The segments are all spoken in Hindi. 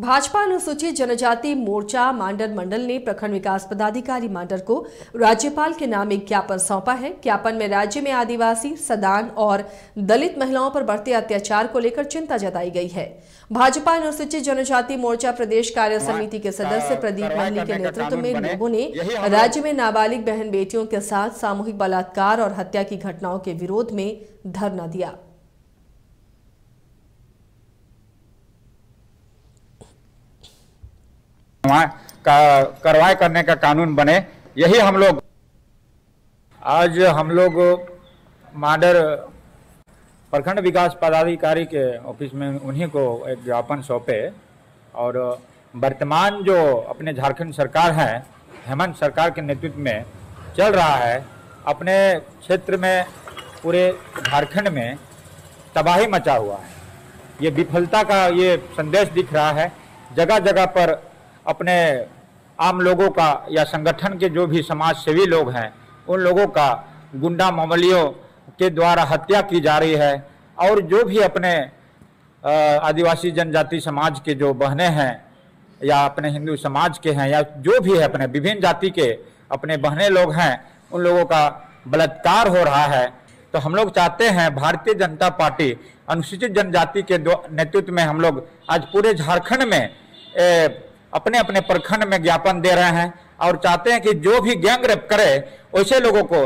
भाजपा अनुसूचित जनजाति मोर्चा मांडर मंडल ने प्रखंड विकास पदाधिकारी मांडर को राज्यपाल के नाम एक ज्ञापन सौंपा है। ज्ञापन में राज्य में आदिवासी, सदान और दलित महिलाओं पर बढ़ते अत्याचार को लेकर चिंता जताई गई है। भाजपा अनुसूचित जनजाति मोर्चा प्रदेश कार्य समिति के सदस्य प्रदीप महनी के नेतृत्व में लोगों ने राज्य में नाबालिग बहन बेटियों के साथ सामूहिक बलात्कार और हत्या की घटनाओं के विरोध में धरना दिया। कार्रवाई करने का कानून बने, यही हम लोग आज मांडर प्रखंड विकास पदाधिकारी के ऑफिस में उन्हीं को एक ज्ञापन सौंपे और वर्तमान जो अपने झारखंड सरकार है, हेमंत सरकार के नेतृत्व में चल रहा है, अपने क्षेत्र में पूरे झारखंड में तबाही मचा हुआ है। ये विफलता का ये संदेश दिख रहा है। जगह जगह पर अपने आम लोगों का या संगठन के जो भी समाज सेवी लोग हैं उन लोगों का गुंडा मामलियों के द्वारा हत्या की जा रही है और जो भी अपने आदिवासी जनजाति समाज के जो बहनें हैं या अपने हिंदू समाज के हैं या जो भी है अपने विभिन्न जाति के अपने बहनें लोग हैं उन लोगों का बलात्कार हो रहा है। तो हम लोग चाहते हैं भारतीय जनता पार्टी अनुसूचित जनजाति के नेतृत्व में हम लोग आज पूरे झारखंड में अपने अपने प्रखंड में ज्ञापन दे रहे हैं और चाहते हैं कि जो भी गैंग रेप करे वैसे लोगों को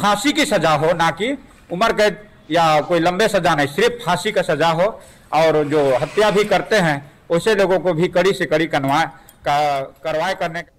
फांसी की सजा हो, ना कि उम्र कैद या कोई लंबे सजा नहीं, सिर्फ फांसी का सजा हो। और जो हत्या भी करते हैं वैसे लोगों को भी कड़ी से कड़ी कार्रवाई करने